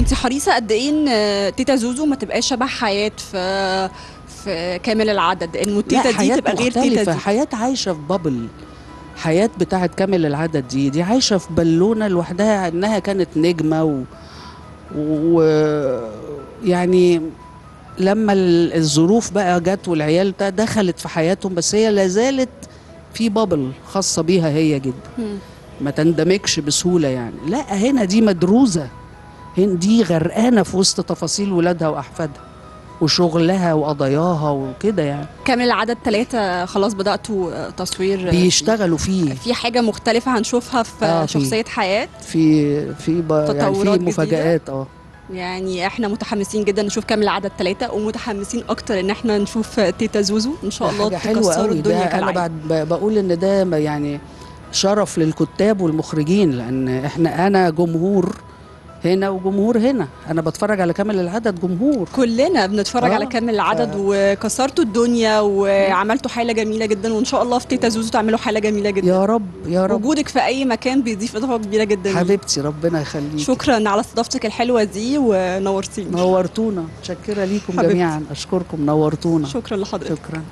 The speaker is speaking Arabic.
كنت حريصه قد ايه ان تيتا زوزو ما تبقاش شبه حياه في كامل العدد، انه تيتا دي تبقى غير تيتا دي. حياه عايشه في بابل، حياه بتاعه كامل العدد دي عايشه في بالونه لوحدها، انها كانت نجمه يعني لما الظروف بقى جت والعيال دخلت في حياتهم، بس هي لازالت في بابل خاصه بيها هي جدا، ما تندمجش بسهوله يعني. لا هنا دي مدروسه، هنا دي غرقانه في وسط تفاصيل ولادها واحفادها وشغلها وقضاياها وكده يعني. كامل العدد 3 خلاص بدأتوا تصوير، بيشتغلوا فيه في حاجه مختلفه هنشوفها في شخصيه حياه، في تطورات يعني، في مفاجآت. يعني احنا متحمسين جدا نشوف كامل العدد 3، ومتحمسين اكتر ان احنا نشوف تيتا زوزو ان شاء الله تكسروا الدنيا كالعاده. انا بقول ان ده يعني شرف للكتاب والمخرجين، لان انا جمهور هنا وجمهور هنا، انا بتفرج على كامل العدد جمهور، كلنا بنتفرج على كامل العدد. وكسرتوا الدنيا وعملتوا حاله جميله جدا، وان شاء الله في تيتا زوزو تعملوا حاله جميله جدا يا رب يا رب. وجودك في اي مكان بيضيف اضافه كبيره جدا حبيبتي، ربنا يخليك. شكرا على استضافتك الحلوه دي، ونورتينا. نورتونا، متشكره ليكم جميعا، اشكركم، نورتونا. شكرا لحضرتك، شكرا.